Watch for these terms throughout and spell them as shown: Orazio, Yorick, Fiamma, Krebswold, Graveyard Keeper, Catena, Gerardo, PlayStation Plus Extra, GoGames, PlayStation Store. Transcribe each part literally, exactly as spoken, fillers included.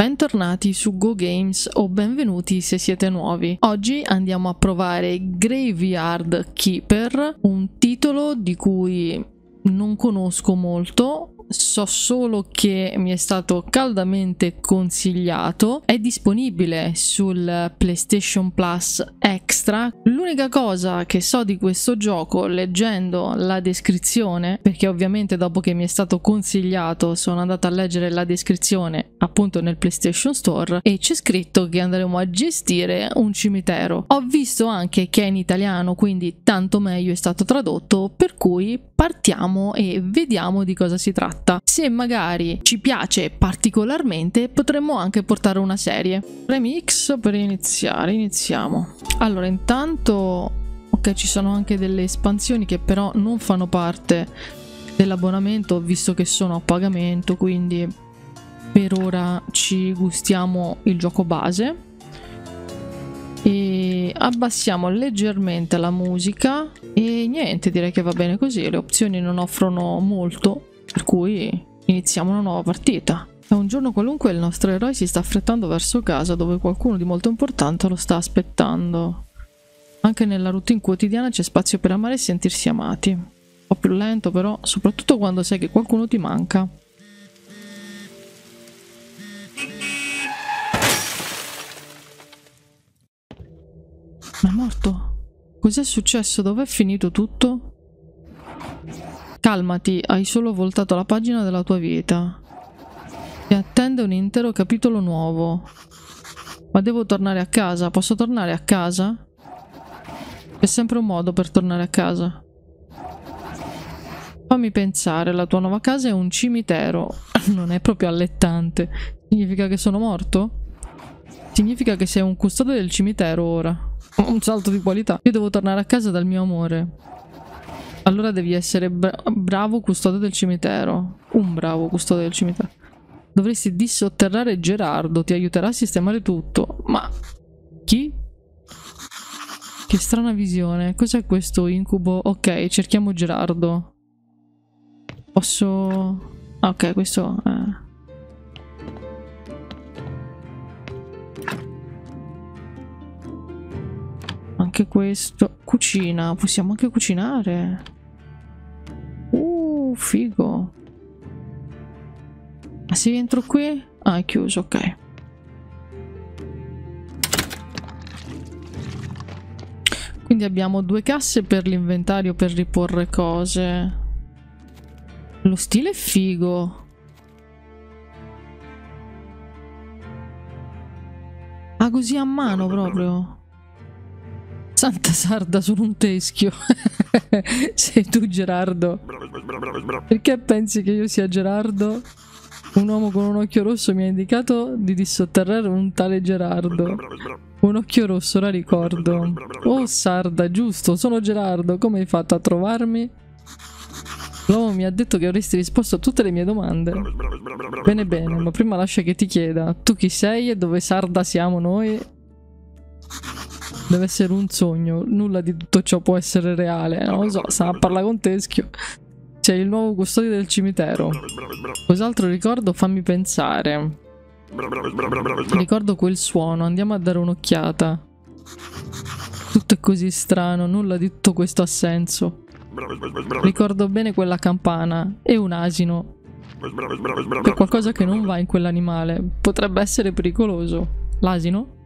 Bentornati su GoGames o benvenuti se siete nuovi. Oggi andiamo a provare Graveyard Keeper, un titolo di cui non conosco molto. So solo che mi è stato caldamente consigliato, è disponibile sul PlayStation Plus Extra. L'unica cosa che so di questo gioco, leggendo la descrizione, perché ovviamente dopo che mi è stato consigliato sono andata a leggere la descrizione appunto nel PlayStation Store, e c'è scritto che andremo a gestire un cimitero. Ho visto anche che è in italiano, quindi tanto meglio è stato tradotto, per cui partiamo e vediamo di cosa si tratta. Se magari ci piace particolarmente potremmo anche portare una serie. Remix per iniziare, iniziamo. Allora, intanto ok, ci sono anche delle espansioni che però non fanno parte dell'abbonamento, visto che sono a pagamento, quindi per ora ci gustiamo il gioco base e abbassiamo leggermente la musica e niente, direi che va bene così. Le opzioni non offrono molto, per cui iniziamo una nuova partita. È un giorno qualunque e il nostro eroe si sta affrettando verso casa, dove qualcuno di molto importante lo sta aspettando. Anche nella routine quotidiana c'è spazio per amare e sentirsi amati. Un po' più lento però, soprattutto quando sai che qualcuno ti manca. Ma è morto? Cos'è successo? Dov'è finito tutto? Calmati, hai solo voltato la pagina della tua vita. Ti attende un intero capitolo nuovo. Ma devo tornare a casa. Posso tornare a casa? C'è sempre un modo per tornare a casa. Fammi pensare, la tua nuova casa è un cimitero. Non è proprio allettante. Significa che sono morto? Significa che sei un custode del cimitero ora. Un salto di qualità. Io devo tornare a casa dal mio amore. Allora devi essere bra bravo custode del cimitero. Un bravo custode del cimitero. Dovresti dissotterrare Gerardo, ti aiuterà a sistemare tutto. Ma chi? Che strana visione. Cos'è questo incubo? Ok, cerchiamo Gerardo. Posso... Ah, ok, questo... Eh. Anche questo. Cucina. Possiamo anche cucinare. Uh, figo. Ma se entro qui... Ah, è chiuso, ok. Quindi abbiamo due casse per l'inventario, per riporre cose. Lo stile è figo. Ah, così a mano proprio. Santa sarda, sono un teschio. Sei tu Gerardo. Perché pensi che io sia Gerardo? Un uomo con un occhio rosso mi ha indicato di dissotterrare un tale Gerardo. Un occhio rosso, la ricordo. Oh sarda, giusto, sono Gerardo. Come hai fatto a trovarmi? L'uomo mi ha detto che avresti risposto a tutte le mie domande. Bene bene, ma prima lascia che ti chieda. Tu chi sei e dove sarda siamo noi? Deve essere un sogno, nulla di tutto ciò può essere reale. Non lo so, sta a parlare con teschio. C'è il nuovo custode del cimitero. Cos'altro ricordo? Fammi pensare. Ricordo quel suono, andiamo a dare un'occhiata. Tutto è così strano, nulla di tutto questo ha senso. Ricordo bene quella campana e un asino. C'è qualcosa che non va in quell'animale, potrebbe essere pericoloso. L'asino?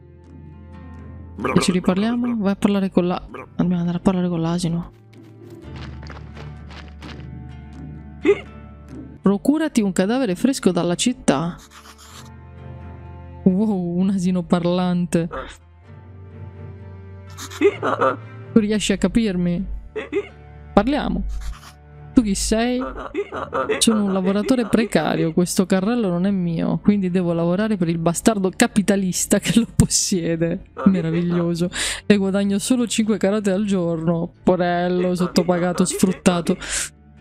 E ci riparliamo? Vai a parlare con la... Dobbiamo andare a parlare con l'asino. Procurati un cadavere fresco dalla città. Wow, un asino parlante. Tu riesci a capirmi? Parliamo. Tu chi sei? Sono un lavoratore precario, questo carrello non è mio, quindi devo lavorare per il bastardo capitalista che lo possiede. Meraviglioso. E guadagno solo cinque carote al giorno. Porello, sottopagato, sfruttato.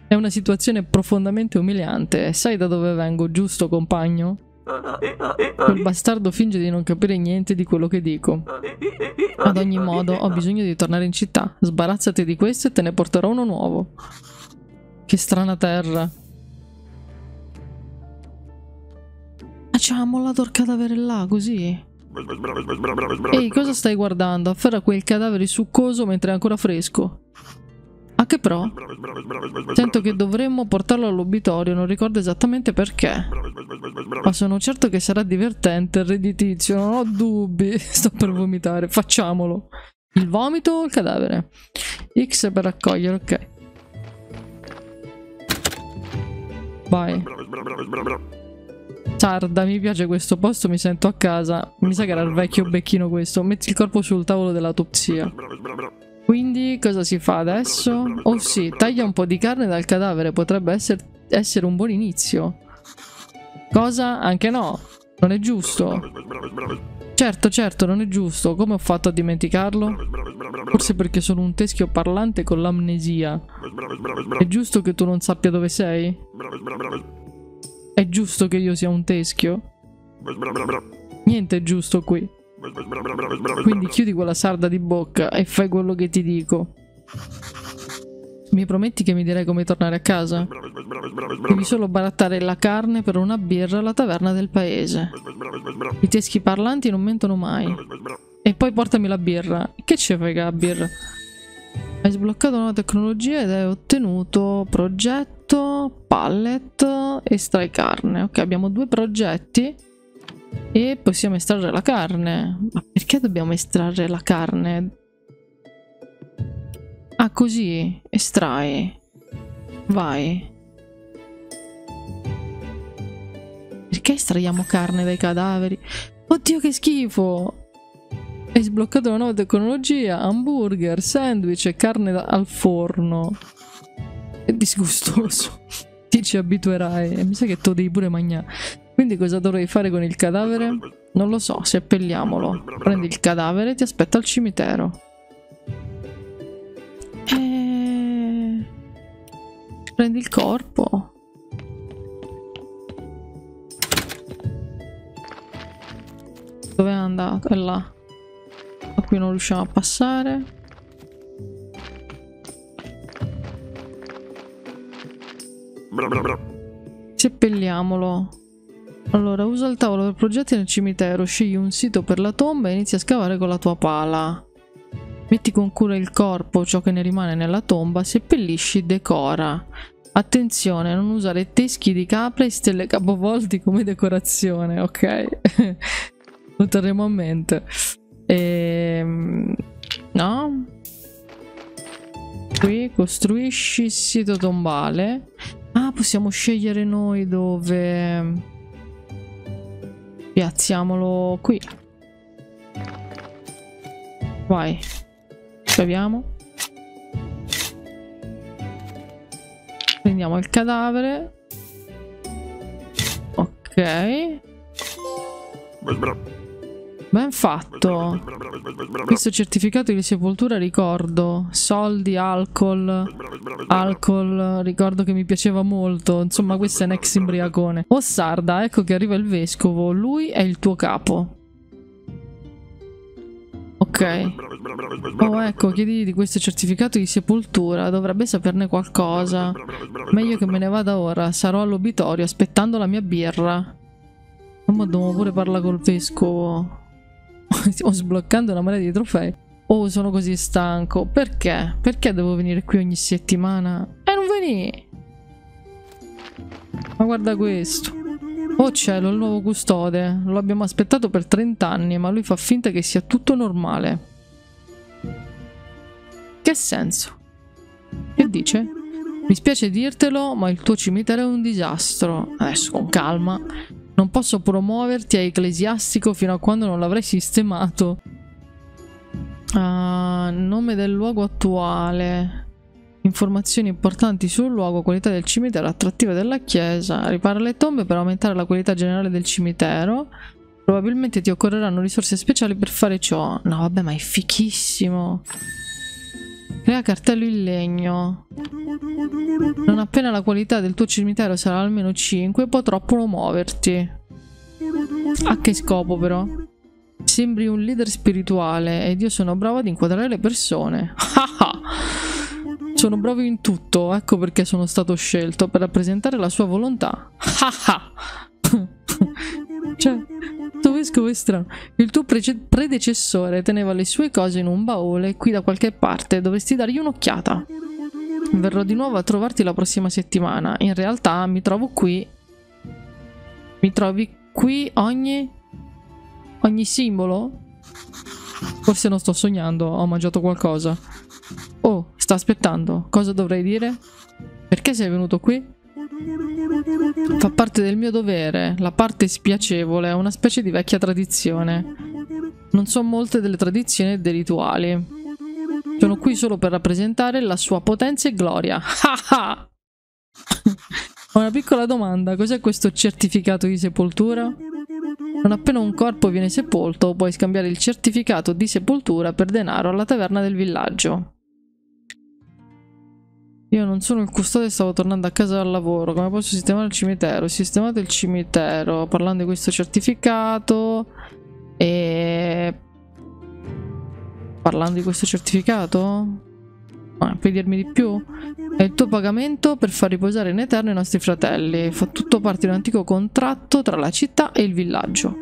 È una situazione profondamente umiliante. Sai da dove vengo, giusto compagno? Quel bastardo finge di non capire niente di quello che dico. Ad ogni modo, ho bisogno di tornare in città. Sbarazzati di questo e te ne porterò uno nuovo. Che strana terra. Ah, facciamo la torcadavere là, così. Ehi, cosa stai guardando? Afferra quel cadavere succoso mentre è ancora fresco. Ah, che pro? Sento che dovremmo portarlo all'obitorio, non ricordo esattamente perché. Ma sono certo che sarà divertente e redditizio, non ho dubbi. Sto per vomitare, facciamolo. Il vomito o il cadavere? X per raccogliere, ok. Vai. Sarda, mi piace questo posto, mi sento a casa. Mi sa che era il vecchio becchino questo. Metti il corpo sul tavolo dell'autopsia. Quindi cosa si fa adesso? Oh sì, taglia un po' di carne dal cadavere, potrebbe essere, essere un buon inizio. Cosa? Anche no, non è giusto. Certo, certo, non è giusto. Come ho fatto a dimenticarlo? Forse perché sono un teschio parlante con l'amnesia. È giusto che tu non sappia dove sei? È giusto che io sia un teschio? Niente è giusto qui. Quindi chiudi quella sarda di bocca e fai quello che ti dico. Mi prometti che mi direi come tornare a casa? Devi solo barattare la carne per una birra alla taverna del paese. I teschi parlanti non mentono mai. E poi portami la birra. Che ce frega la birra? Hai sbloccato una tecnologia ed hai ottenuto progetto, pallet, estrai carne. Ok, abbiamo due progetti. E possiamo estrarre la carne. Ma perché dobbiamo estrarre la carne? Ah, così. Estrai. Vai. Perché estraiamo carne dai cadaveri? Oddio, che schifo! Hai sbloccato una nuova tecnologia. Hamburger, sandwich e carne al forno. È disgustoso. Ti ci abituerai. E mi sa che tu devi pure mangiare. Quindi cosa dovrei fare con il cadavere? Non lo so, seppelliamolo. Prendi il cadavere e ti aspetta al cimitero. E... prendi il corpo. Dove è andato? È là. Ma qui non riusciamo a passare. Seppelliamolo. Allora, usa il tavolo per progetti nel cimitero, scegli un sito per la tomba e inizi a scavare con la tua pala. Metti con cura il corpo, ciò che ne rimane nella tomba, seppellisci, decora. Attenzione, non usare teschi di capra e stelle capovolti come decorazione, ok? Lo terremo a mente. Ehm... No? Qui, costruisci il sito tombale. Ah, possiamo scegliere noi dove... piazziamolo qui. Vai. Scaviamo. Prendiamo il cadavere. Ok. Ben fatto. Questo certificato di sepoltura ricordo. Soldi, alcol. Alcol, ricordo che mi piaceva molto. Insomma, questo è un ex imbriacone. Oh sarda, ecco che arriva il vescovo. Lui è il tuo capo. Ok. Oh ecco, chiedi di questo certificato di sepoltura. Dovrebbe saperne qualcosa. Meglio che me ne vada ora. Sarò all'obitorio aspettando la mia birra. Ma devo pure parlare col vescovo. Stiamo sbloccando una marea di trofei. Oh, sono così stanco. Perché? Perché devo venire qui ogni settimana? E non venì. Ma guarda questo. Oh cielo, il nuovo custode. Lo abbiamo aspettato per trenta anni, ma lui fa finta che sia tutto normale. Che senso? Che dice? Mi spiace dirtelo, ma il tuo cimitero è un disastro. Adesso con calma. Non posso promuoverti a ecclesiastico fino a quando non l'avrai sistemato. Ah, nome del luogo attuale. Informazioni importanti sul luogo, qualità del cimitero, attrattiva della chiesa. Ripara le tombe per aumentare la qualità generale del cimitero. Probabilmente ti occorreranno risorse speciali per fare ciò. No vabbè, ma è fichissimo. Crea cartello in legno. Non appena la qualità del tuo cimitero sarà almeno cinque, potrò promuoverti. A che scopo però? Sembri un leader spirituale ed io sono bravo ad inquadrare le persone. Sono bravo in tutto, ecco perché sono stato scelto, per rappresentare la sua volontà. Cioè, Tovescovo è strano. Il tuo predecessore teneva le sue cose in un baule qui da qualche parte. Dovresti dargli un'occhiata. Verrò di nuovo a trovarti la prossima settimana. In realtà mi trovo qui. Mi trovi qui ogni... ogni simbolo? Forse non sto sognando, ho mangiato qualcosa. Oh, sta aspettando. Cosa dovrei dire? Perché sei venuto qui? Fa parte del mio dovere. La parte spiacevole è una specie di vecchia tradizione. Non so molte delle tradizioni e dei rituali. Sono qui solo per rappresentare la sua potenza e gloria. Ho una piccola domanda. Cos'è questo certificato di sepoltura? Non appena un corpo viene sepolto, puoi scambiare il certificato di sepoltura per denaro alla taverna del villaggio. Io non sono il custode, stavo tornando a casa dal lavoro. Come posso sistemare il cimitero? Sistemate il cimitero. Parlando di questo certificato... E... Parlando di questo certificato? Ah, puoi dirmi di più? È il tuo pagamento per far riposare in eterno i nostri fratelli. Fa tutto parte di un antico contratto tra la città e il villaggio.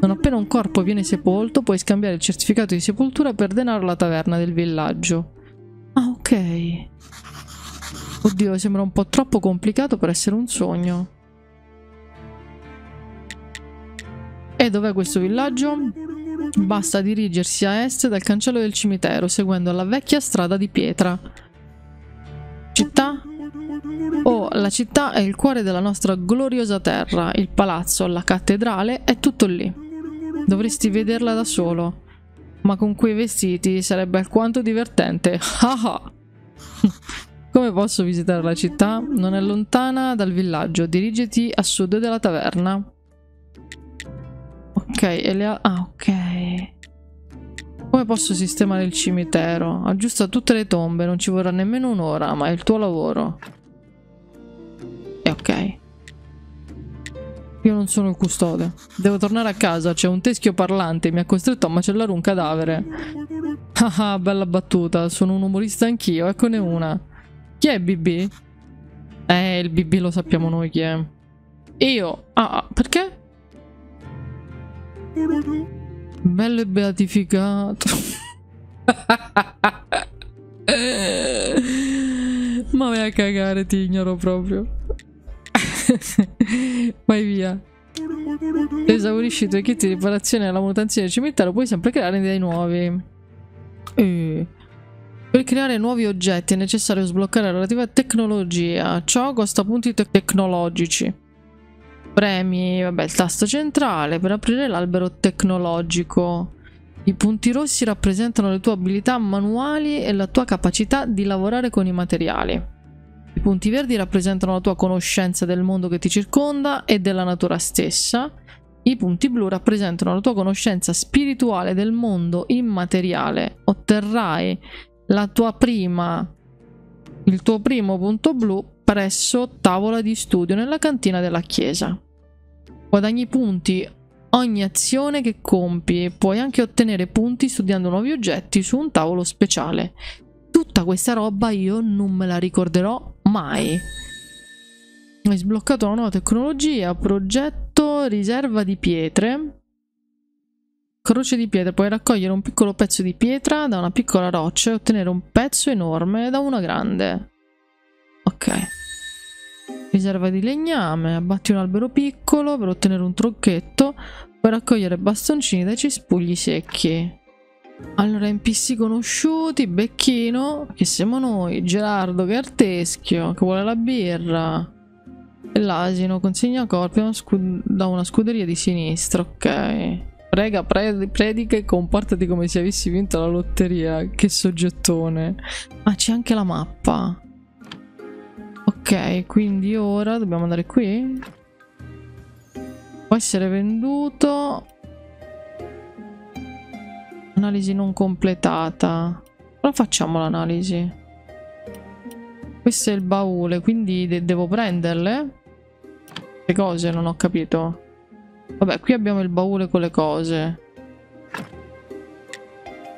Non appena un corpo viene sepolto, puoi scambiare il certificato di sepoltura per denaro alla taverna del villaggio. Ah, ok. Oddio, sembra un po' troppo complicato per essere un sogno. E dov'è questo villaggio? Basta dirigersi a est dal cancello del cimitero, seguendo la vecchia strada di pietra. Città? Oh, la città è il cuore della nostra gloriosa terra. Il palazzo, la cattedrale, è tutto lì. Dovresti vederla da solo. Ma con quei vestiti sarebbe alquanto divertente. Come posso visitare la città? Non è lontana dal villaggio. Dirigiti a sud della taverna. Ok, e le ha... Ah, ok. Come posso sistemare il cimitero? Aggiusta tutte le tombe, non ci vorrà nemmeno un'ora, ma è il tuo lavoro. E ok. Io non sono il custode. Devo tornare a casa, c'è un teschio parlante, mi ha costretto a macellare un cadavere. Ah, bella battuta, sono un umorista anch'io, eccone una. Chi è B B? Eh, il B B lo sappiamo noi chi è. Io? Ah, perché? Bello e beatificato. Ma vai a cagare, ti ignoro proprio. Vai via. Esaurisci i tuoi kit di riparazione alla manutenzione del cimitero, puoi sempre creare dei nuovi. E... Per creare nuovi oggetti è necessario sbloccare la relativa tecnologia. Ciò costa punti te tecnologici. Premi, vabbè, il tasto centrale per aprire l'albero tecnologico. I punti rossi rappresentano le tue abilità manuali e la tua capacità di lavorare con i materiali. I punti verdi rappresentano la tua conoscenza del mondo che ti circonda e della natura stessa. I punti blu rappresentano la tua conoscenza spirituale del mondo immateriale. Otterrai la tua prima, il tuo primo punto blu presso tavola di studio nella cantina della chiesa. Guadagni punti ogni azione che compi. Puoi anche ottenere punti studiando nuovi oggetti su un tavolo speciale. Tutta questa roba io non me la ricorderò mai. Hai sbloccato una nuova tecnologia. Progetto riserva di pietre. Croce di pietra. Puoi raccogliere un piccolo pezzo di pietra da una piccola roccia e ottenere un pezzo enorme da una grande. Ok. Riserva di legname. Abbatti un albero piccolo per ottenere un trucchetto. Per raccogliere bastoncini dai cespugli secchi. Allora, N P C conosciuti. Becchino, che siamo noi. Gerardo, che è arteschio, che vuole la birra. E l'asino consegna corpi da una scuderia di sinistra. Ok. Prega, pre predica e comportati come se avessi vinto la lotteria. Che soggettone. Ah, c'è anche la mappa. Ok, quindi ora dobbiamo andare qui. Può essere venduto. Analisi non completata. Però facciamo l'analisi. Questo è il baule, quindi de devo prenderle. Le cose, non ho capito. Vabbè, qui abbiamo il baule con le cose.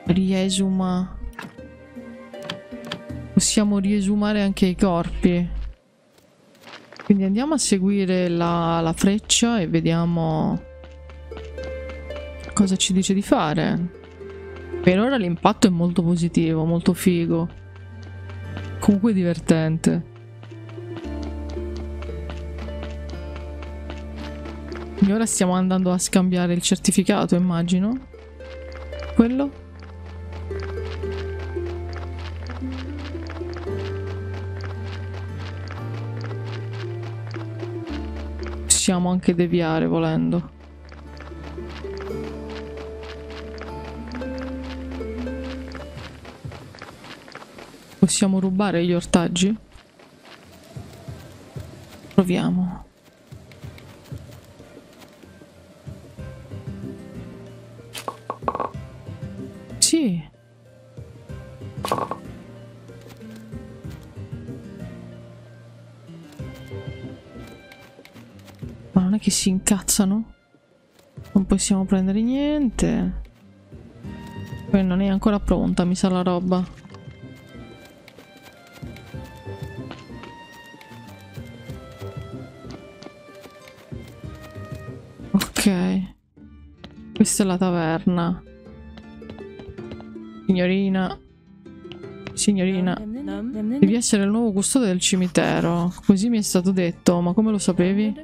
Riesuma. Possiamo riesumare anche i corpi. Quindi andiamo a seguire la, la freccia e vediamo cosa ci dice di fare. Per ora l'impatto è molto positivo, molto figo. Comunque divertente. E ora stiamo andando a scambiare il certificato, immagino. Quello? Possiamo anche deviare volendo. Possiamo rubare gli ortaggi? Proviamo. Sì. Ma non è che si incazzano? Non possiamo prendere niente. Poi non è ancora pronta, mi sa, la roba. Questa è la taverna. Signorina, signorina, devi essere il nuovo custode del cimitero. Così mi è stato detto, ma come lo sapevi?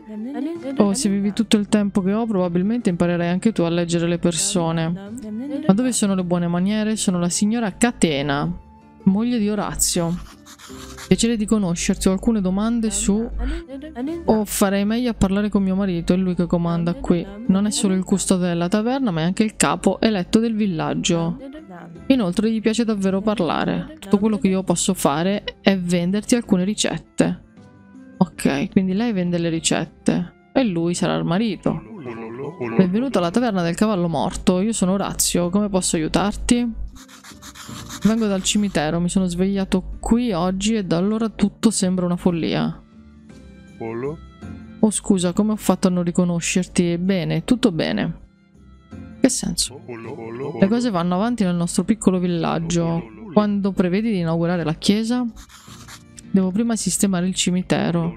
Oh, se vivi tutto il tempo che ho, probabilmente imparerai anche tu a leggere le persone. Ma dove sono le buone maniere? Sono la signora Catena, moglie di Orazio. Piacere di conoscerti, ho alcune domande su... Oh, farei meglio a parlare con mio marito, è lui che comanda qui. Non è solo il custode della taverna, ma è anche il capo eletto del villaggio. Inoltre gli piace davvero parlare. Tutto quello che io posso fare è venderti alcune ricette. Ok, quindi lei vende le ricette e lui sarà il marito. Benvenuto alla taverna del cavallo morto, io sono Orazio, come posso aiutarti? Vengo dal cimitero, mi sono svegliato qui oggi e da allora tutto sembra una follia. Oh scusa, come ho fatto a non riconoscerti? Bene, tutto bene. Che senso? Le cose vanno avanti nel nostro piccolo villaggio. Quando prevedi di inaugurare la chiesa? Devo prima sistemare il cimitero.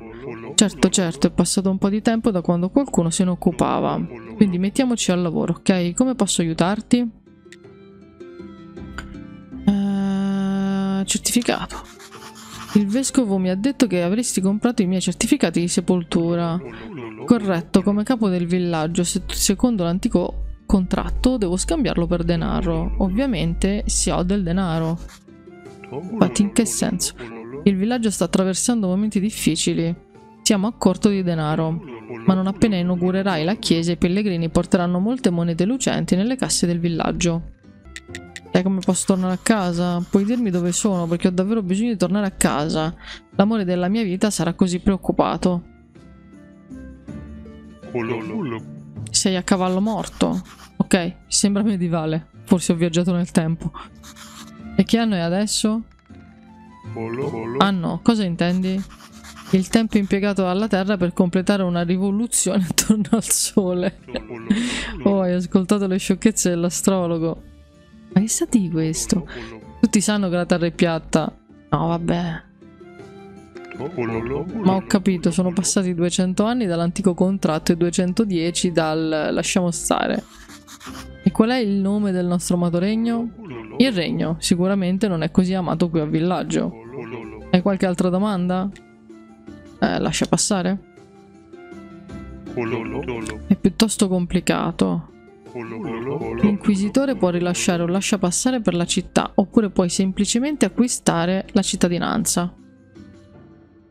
Certo, certo, è passato un po' di tempo da quando qualcuno se ne occupava. Quindi mettiamoci al lavoro, ok? Come posso aiutarti? Certificato. Il vescovo mi ha detto che avresti comprato i miei certificati di sepoltura. Corretto, come capo del villaggio, se secondo l'antico contratto devo scambiarlo per denaro. Ovviamente se ho del denaro. Infatti, in che senso? Il villaggio sta attraversando momenti difficili. Siamo a corto di denaro. Ma non appena inaugurerai la chiesa, i pellegrini porteranno molte monete lucenti nelle casse del villaggio. E come posso tornare a casa? Puoi dirmi dove sono, perché ho davvero bisogno di tornare a casa. L'amore della mia vita sarà così preoccupato. Sei a cavallo morto. Ok, sembra medievale. Forse ho viaggiato nel tempo. E che anno è adesso? Ah no, cosa intendi? Il tempo impiegato dalla Terra per completare una rivoluzione attorno al Sole. Oh, hai ascoltato le sciocchezze dell'astrologo. Ma che sa di questo? Tutti sanno che la Terra è piatta. No, vabbè. Ma ho capito, sono passati duecento anni dall'antico contratto e duecentodieci dal... lasciamo stare. E qual è il nome del nostro amato regno? Il regno, sicuramente non è così amato qui al villaggio. Hai qualche altra domanda? Eh, lascia passare. È piuttosto complicato. L'inquisitore può rilasciare o lascia passare per la città, oppure puoi semplicemente acquistare la cittadinanza.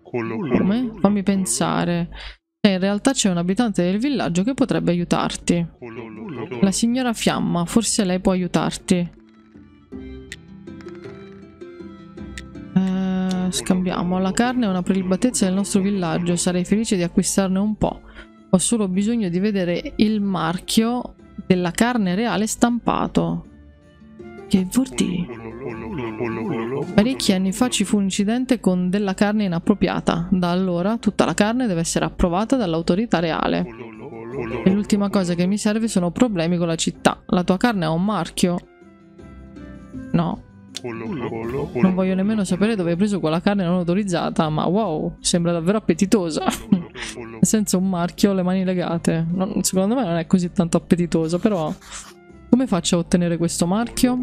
Come? Fammi pensare. E in realtà c'è un abitante del villaggio che potrebbe aiutarti. La signora Fiamma, forse lei può aiutarti. Eh, scambiamo. La carne è una prelibatezza del nostro villaggio, sarei felice di acquistarne un po'. Ho solo bisogno di vedere il marchio della carne reale stampato. Che vuol dire? Parecchi anni fa ci fu un incidente con della carne inappropriata. Da allora tutta la carne deve essere approvata dall'autorità reale. E l'ultima cosa che mi serve sono problemi con la città. La tua carne ha un marchio? No. Non voglio nemmeno sapere dove hai preso quella carne non autorizzata, ma wow, sembra davvero appetitosa. Senza un marchio, le mani legate. Non, secondo me non è così tanto appetitosa, però Come faccio a ottenere questo marchio?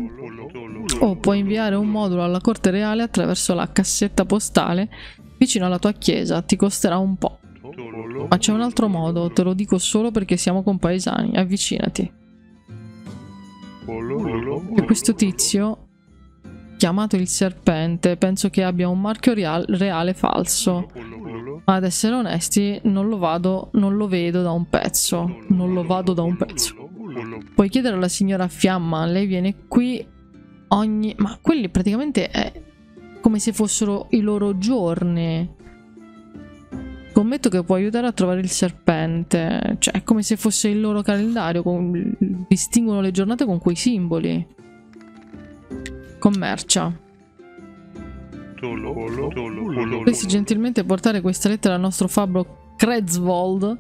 O puoi inviare un modulo alla corte reale attraverso la cassetta postale vicino alla tua chiesa, ti costerà un po'. Ma c'è un altro modo, te lo dico solo perché siamo compaesani, avvicinati. E questo tizio, chiamato il serpente, penso che abbia un marchio reale falso. Ma ad essere onesti, non lo vado, non lo vedo da un pezzo. Non lo vado da un pezzo. Puoi chiedere alla signora Fiamma, lei viene qui ogni... Ma quelli praticamente è come se fossero i loro giorni. Scommetto che può aiutare a trovare il serpente, cioè è come se fosse il loro calendario, con... distinguono le giornate con quei simboli. Commercia. Potresti gentilmente portare questa lettera al nostro fabbro Krebswold?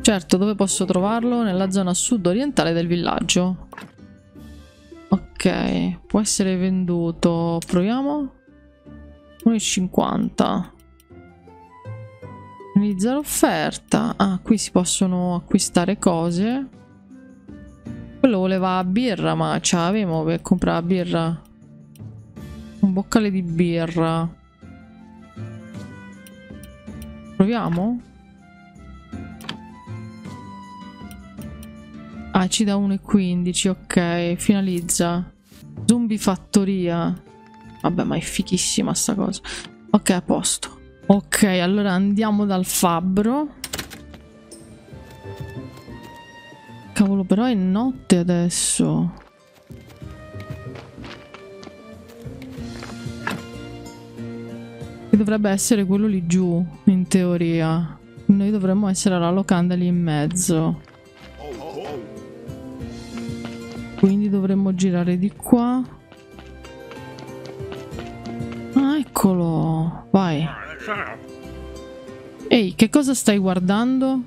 Certo, dove posso trovarlo? Nella zona sud-orientale del villaggio. Ok, può essere venduto, proviamo, uno e cinquanta. Analizza l'offerta. Ah, qui si possono acquistare cose. Quello voleva birra, ma ce l'avevamo per comprare birra. Un boccale di birra. Proviamo? Ah, ci dà uno e quindici, ok. Finalizza. Zombie fattoria. Vabbè, ma è fichissima sta cosa. Ok, a posto. Ok, allora andiamo dal fabbro. Cavolo, però è notte adesso. E dovrebbe essere quello lì giù, in teoria. Noi dovremmo essere alla locanda lì in mezzo. Quindi dovremmo girare di qua. Ah, eccolo. Vai. Ehi, che cosa stai guardando?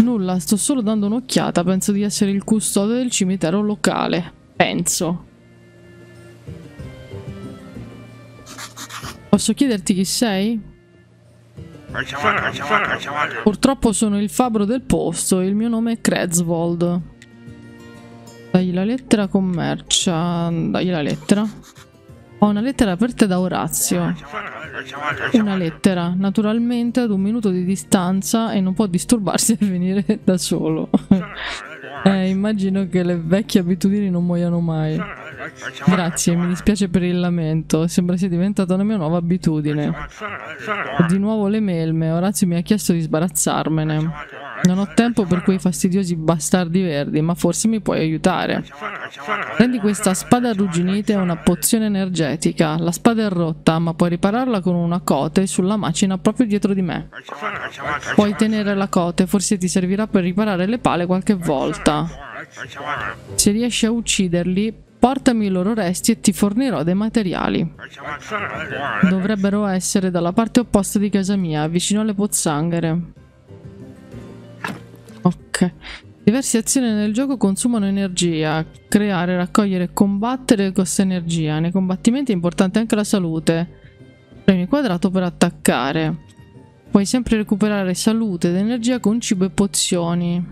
Nulla, sto solo dando un'occhiata. Penso di essere il custode del cimitero locale. Penso. Posso chiederti chi sei? Purtroppo sono il fabbro del posto. Il mio nome è Krebswold. Dagli la lettera, commercia. Dagli la lettera. Ho una lettera per te da Orazio. Una lettera, naturalmente ad un minuto di distanza, e non può disturbarsi a venire da solo. eh, immagino che le vecchie abitudini non muoiano mai. Grazie, mi dispiace per il lamento, sembra sia diventata una mia nuova abitudine. Ho di nuovo le melme, Orazio mi ha chiesto di sbarazzarmene. Non ho tempo per quei fastidiosi bastardi verdi, ma forse mi puoi aiutare. Prendi questa spada arrugginita e una pozione energetica. La spada è rotta, ma puoi ripararla con una cote sulla macina proprio dietro di me. Puoi tenere la cote, forse ti servirà per riparare le pale qualche volta. Se riesci a ucciderli, portami i loro resti e ti fornirò dei materiali. Dovrebbero essere dalla parte opposta di casa mia, vicino alle pozzanghere. Ok. Diverse azioni nel gioco consumano energia. Creare, raccogliere e combattere costa energia. Nei combattimenti è importante anche la salute. Premi quadrato per attaccare. Puoi sempre recuperare salute ed energia con cibo e pozioni.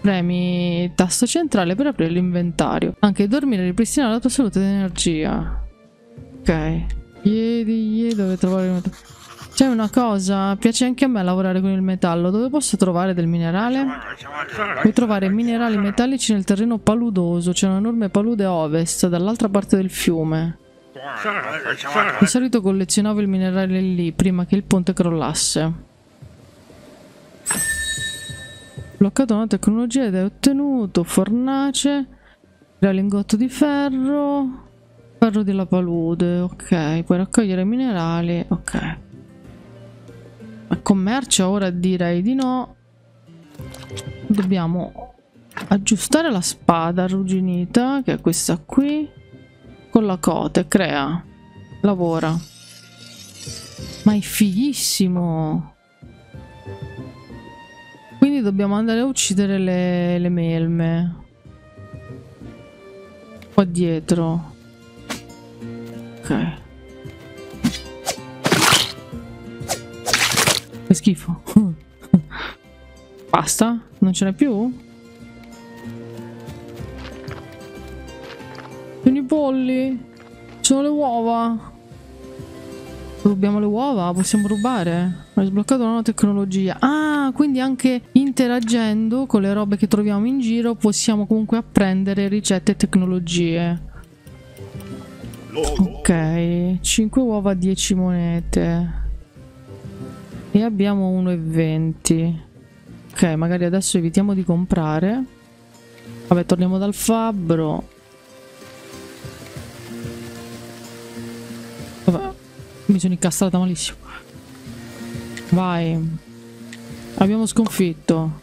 Premi tasto centrale per aprire l'inventario. Anche dormire e ripristinare la tua salute ed energia. Ok. Ieri, dove trovare il metallo? C'è una cosa, piace anche a me lavorare con il metallo. Dove posso trovare del minerale? Puoi trovare minerali metallici nel terreno paludoso. C'è un'enorme palude a ovest, dall'altra parte del fiume. Di solito collezionavo il minerale lì, prima che il ponte crollasse. Bloccato una tecnologia ed è ottenuto fornace, lingotto di ferro, ferro della palude. Ok, puoi raccogliere minerali. Ok. A commercio ora direi di no. Dobbiamo aggiustare la spada arrugginita, che è questa qui, con la cote. Crea, lavora. Ma è fighissimo. Quindi dobbiamo andare a uccidere le, le melme qua dietro. Ok, schifo. Basta? Non ce n'è più? Sono i polli. Sono le uova. Rubiamo le uova? Possiamo rubare? Ho sbloccato la nuova tecnologia. Ah, quindi anche interagendo con le robe che troviamo in giro possiamo comunque apprendere ricette e tecnologie. Ok, cinque uova, dieci monete. E abbiamo uno e venti. Ok, magari adesso evitiamo di comprare. Vabbè, torniamo dal fabbro. Vabbè, mi sono incastrata malissimo. Vai. Abbiamo sconfitto.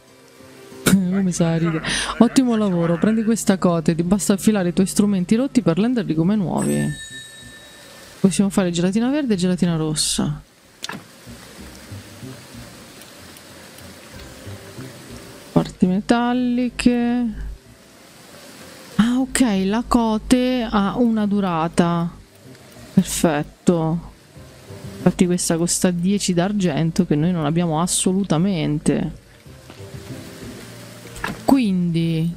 Mi sa da ridere. Ottimo lavoro, prendi questa cote. Ti basta affilare i tuoi strumenti rotti per renderli come nuovi. Possiamo fare gelatina verde e gelatina rossa. Parti metalliche. Ah, ok, la cote ha una durata. Perfetto. Infatti questa costa dieci d'argento, che noi non abbiamo assolutamente. Quindi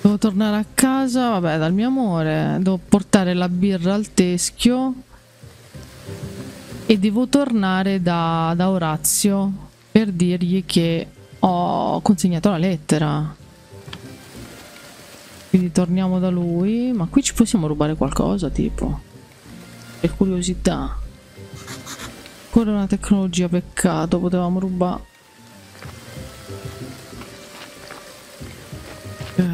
devo tornare a casa, vabbè, dal mio amore. Devo portare la birra al teschio. E devo tornare da, da Orazio per dirgli che ho consegnato la lettera. Quindi torniamo da lui. Ma qui ci possiamo rubare qualcosa, tipo? Per curiosità. Ancora una tecnologia, peccato, potevamo rubare. Ok.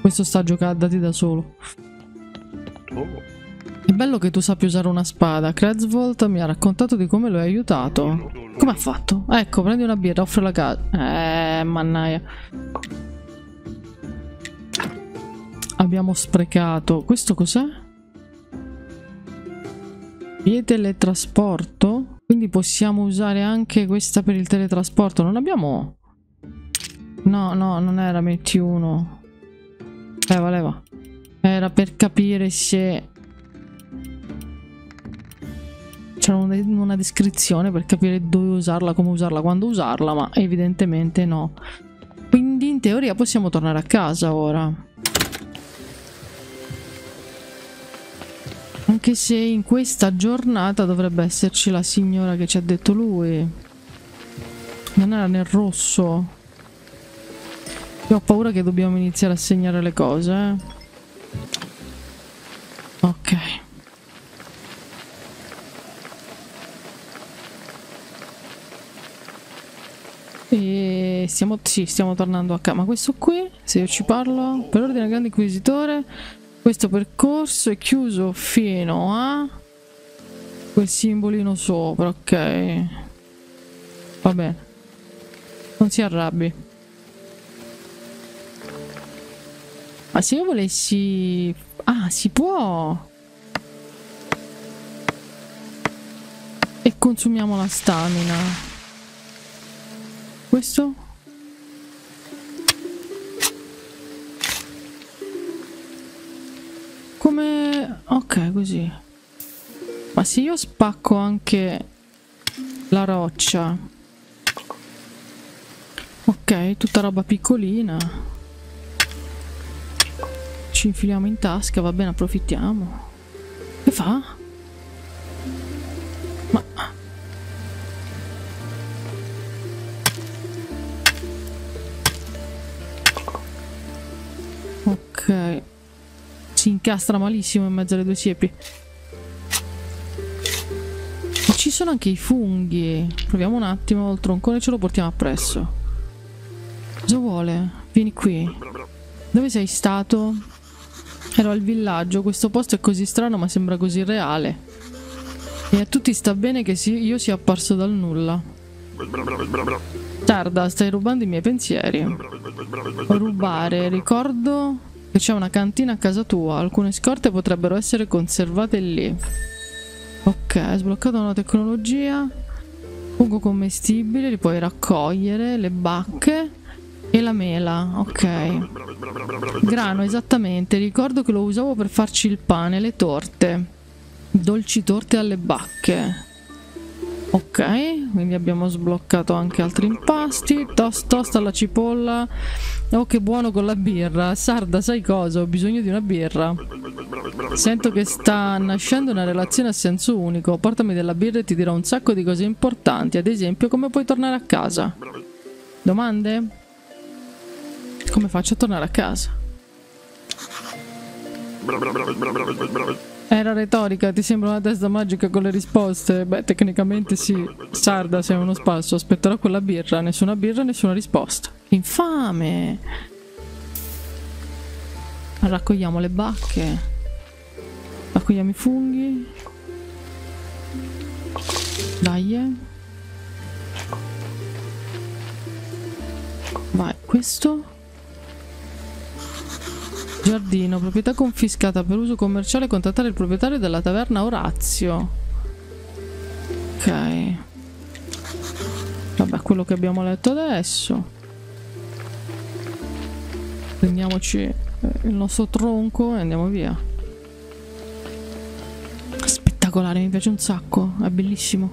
Questo sta giocando da solo. È bello che tu sappia usare una spada. Krebswold mi ha raccontato di come lo hai aiutato. Come ha fatto? Ecco, prendi una birra, offre la casa. Eh, mannaia. Abbiamo sprecato. Questo cos'è? Via teletrasporto? Quindi possiamo usare anche questa per il teletrasporto. Non abbiamo... No, no, non era metti uno. Leva, leva. Era per capire se... C'era una descrizione per capire dove usarla, come usarla, quando usarla, ma evidentemente no. Quindi in teoria possiamo tornare a casa ora. Anche se in questa giornata dovrebbe esserci la signora che ci ha detto lui. Non era nel rosso. Io ho paura che dobbiamo iniziare a segnare le cose. Ok. E stiamo, sì, stiamo tornando a casa. Ma questo qui, se io ci parlo, per ordine del grande inquisitore... Questo percorso è chiuso fino a quel simbolino sopra, ok. Va bene. Non si arrabbi. Ma se io volessi... Ah, si può! E consumiamo la stamina. Questo? Come... ok, così. Ma se io spacco anche la roccia. Ok, tutta roba piccolina. Ci infiliamo in tasca, va bene, approfittiamo. Che fa? Ma... ok. Si incastra malissimo in mezzo alle due siepi. E ci sono anche i funghi. Proviamo un attimo, il troncone ce lo portiamo appresso. Cosa vuole? Vieni qui. Dove sei stato? Ero al villaggio. Questo posto è così strano ma sembra così reale. E a tutti sta bene che io sia apparso dal nulla. Tarda, stai rubando i miei pensieri. Rubare, ricordo... C'è una cantina a casa tua. Alcune scorte potrebbero essere conservate lì. Ok, sbloccata una tecnologia. Fungo commestibile. Li puoi raccogliere. Le bacche e la mela. Ok. Grano, esattamente. Ricordo che lo usavo per farci il pane, le torte. Dolci torte alle bacche. Ok, quindi abbiamo sbloccato anche altri impasti. Tost, tosta alla cipolla. Oh, che buono con la birra. Sarda, sai cosa? Ho bisogno di una birra. Sento che sta nascendo una relazione a senso unico. Portami della birra e ti dirò un sacco di cose importanti. Ad esempio, come puoi tornare a casa? Domande? Come faccio a tornare a casa? Era retorica, ti sembra una testa magica con le risposte? Beh, tecnicamente sì. Sarda, sei uno spasso, aspetterò quella birra. Nessuna birra, nessuna risposta. Infame! Raccogliamo le bacche. Raccogliamo i funghi. Dai. Vai, questo... Giardino, proprietà confiscata per uso commerciale, contattare il proprietario della taverna Orazio. Ok. Vabbè, quello che abbiamo letto adesso. Prendiamoci il nostro tronco e andiamo via. Spettacolare, mi piace un sacco, è bellissimo.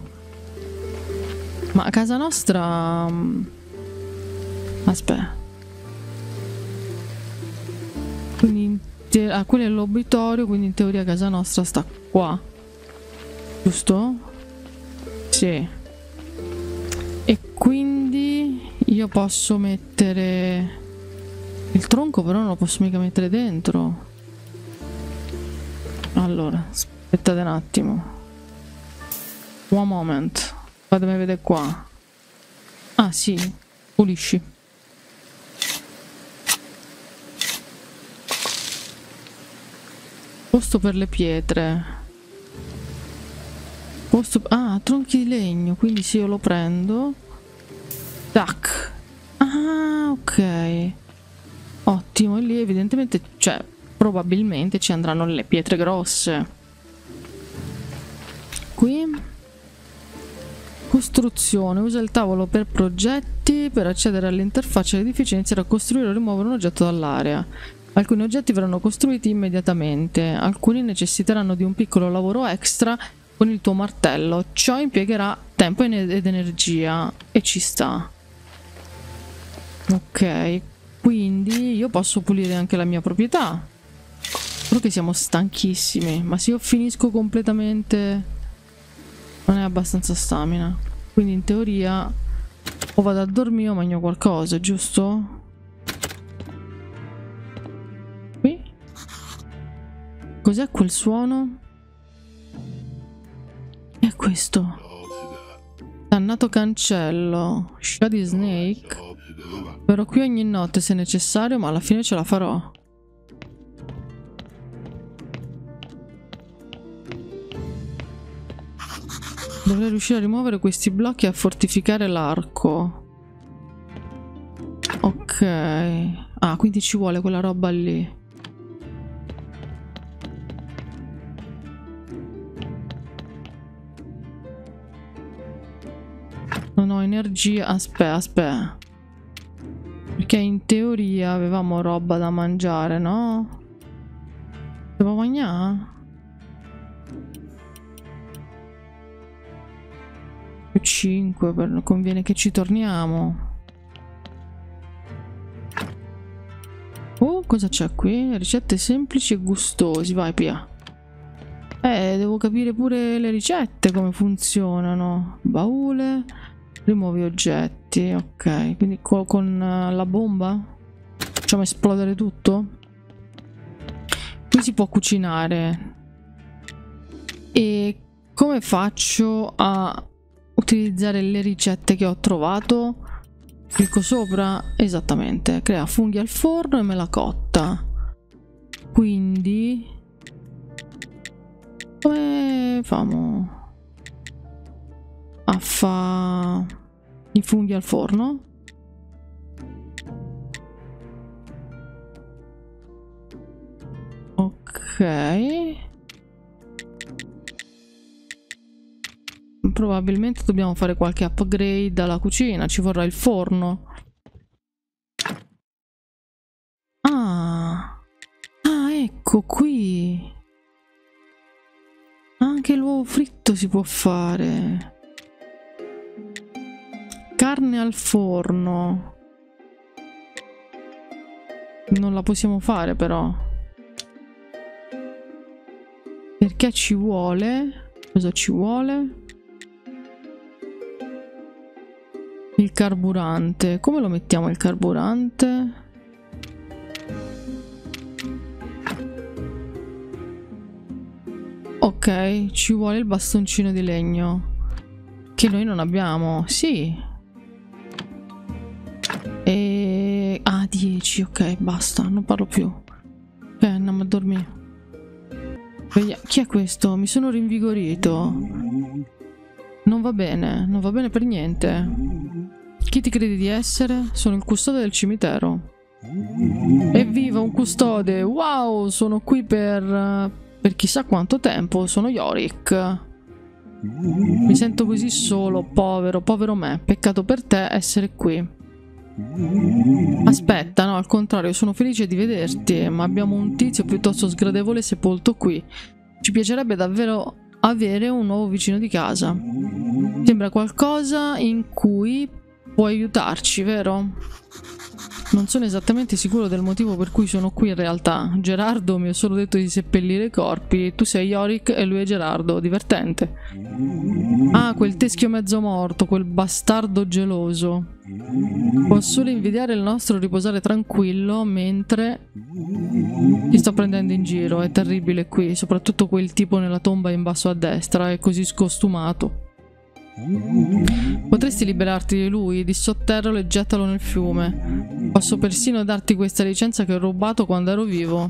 Ma a casa nostra... Aspetta. Quindi, ah, quello è l'obitorio, quindi in teoria casa nostra sta qua. Giusto? Sì. E quindi io posso mettere... Il tronco però non lo posso mica mettere dentro. Allora, aspettate un attimo. One moment. Fatemi vedere qua. Ah sì, pulisci. Posto per le pietre. Posto... Ah, tronchi di legno. Quindi se io lo prendo. Tac. Ah, ok. Ottimo. E lì evidentemente... Cioè, probabilmente ci andranno le pietre grosse. Qui. Costruzione. Usa il tavolo per progetti. Per accedere all'interfaccia dell'edificio iniziare a costruire o rimuovere un oggetto dall'area. Alcuni oggetti verranno costruiti immediatamente, alcuni necessiteranno di un piccolo lavoro extra con il tuo martello. Ciò impiegherà tempo ed energia e ci sta. Ok, quindi io posso pulire anche la mia proprietà. Solo che siamo stanchissimi, ma se io finisco completamente non è abbastanza stamina. Quindi in teoria o vado a dormire o mangio qualcosa, giusto? Cos'è quel suono? È questo. Dannato cancello. Shady Snake. Verrò qui ogni notte se necessario, ma alla fine ce la farò. Dovrei riuscire a rimuovere questi blocchi e a fortificare l'arco. Ok. Ah, quindi ci vuole quella roba lì. Non ho energia. Aspetta, aspetta. Perché in teoria avevamo roba da mangiare, no? Devo mangiare? Più cinque, per... conviene che ci torniamo. Oh, cosa c'è qui? Ricette semplici e gustosi. Vai, via. Eh, devo capire pure le ricette come funzionano. Baule... Rimuovi oggetti, ok. Quindi co con uh, la bomba facciamo esplodere tutto. Qui si può cucinare. E come faccio a utilizzare le ricette che ho trovato? Clicco sopra, esattamente. Crea funghi al forno e me la cotta. Quindi come famo? A fa i funghi al forno. Ok. Probabilmente dobbiamo fare qualche upgrade alla cucina. Ci vorrà il forno. Ah, ah, ecco qui. Anche l'uovo fritto si può fare. carne al forno. Non la possiamo fare però. Perché ci vuole? Cosa ci vuole? Il carburante. Come lo mettiamo il carburante? Ok, ci vuole il bastoncino di legno. Che noi non abbiamo. Sì. E... ah, dieci. Ok, basta. Non parlo più. Ok, andiamo a dormire. Vediamo. Chi è questo? Mi sono rinvigorito. Non va bene. Non va bene per niente. Chi ti credi di essere? Sono il custode del cimitero. Evviva un custode. Wow, sono qui per... per chissà quanto tempo. Sono Yorick. Mi sento così solo, povero, povero me. Peccato per te essere qui. Aspetta, no, al contrario, sono felice di vederti, ma abbiamo un tizio piuttosto sgradevole sepolto qui. Ci piacerebbe davvero avere un nuovo vicino di casa. Sembra qualcosa in cui puoi aiutarci, vero? Non sono esattamente sicuro del motivo per cui sono qui in realtà. Gerardo mi ha solo detto di seppellire i corpi. Tu sei Yorick e lui è Gerardo. Divertente. Ah, quel teschio mezzo morto, quel bastardo geloso. Può solo invidiare il nostro riposare tranquillo mentre... ti sto prendendo in giro, è terribile qui. Soprattutto quel tipo nella tomba in basso a destra, è così scostumato. Potresti liberarti di lui, dissotterralo e gettalo nel fiume. Posso persino darti questa licenza che ho rubato quando ero vivo.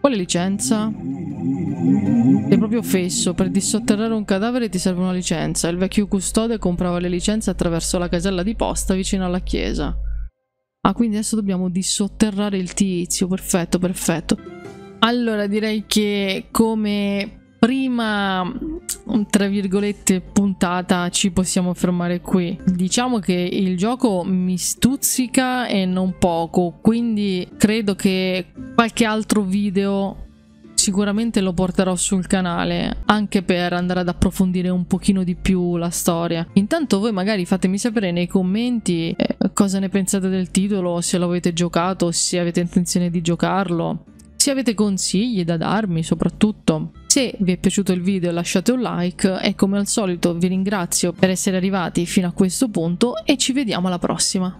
Quale licenza? È proprio fesso, per dissotterrare un cadavere ti serve una licenza. Il vecchio custode comprava le licenze attraverso la casella di posta vicino alla chiesa. Ah, quindi adesso dobbiamo dissotterrare il tizio, perfetto, perfetto. Allora direi che come... prima, tra virgolette, puntata ci possiamo fermare qui. Diciamo che il gioco mi stuzzica e non poco, quindi credo che qualche altro video sicuramente lo porterò sul canale, anche per andare ad approfondire un pochino di più la storia. Intanto voi magari fatemi sapere nei commenti eh, cosa ne pensate del titolo, se lo avete giocato, se avete intenzione di giocarlo, se avete consigli da darmi soprattutto. Se vi è piaciuto il video lasciate un like e come al solito vi ringrazio per essere arrivati fino a questo punto e ci vediamo alla prossima.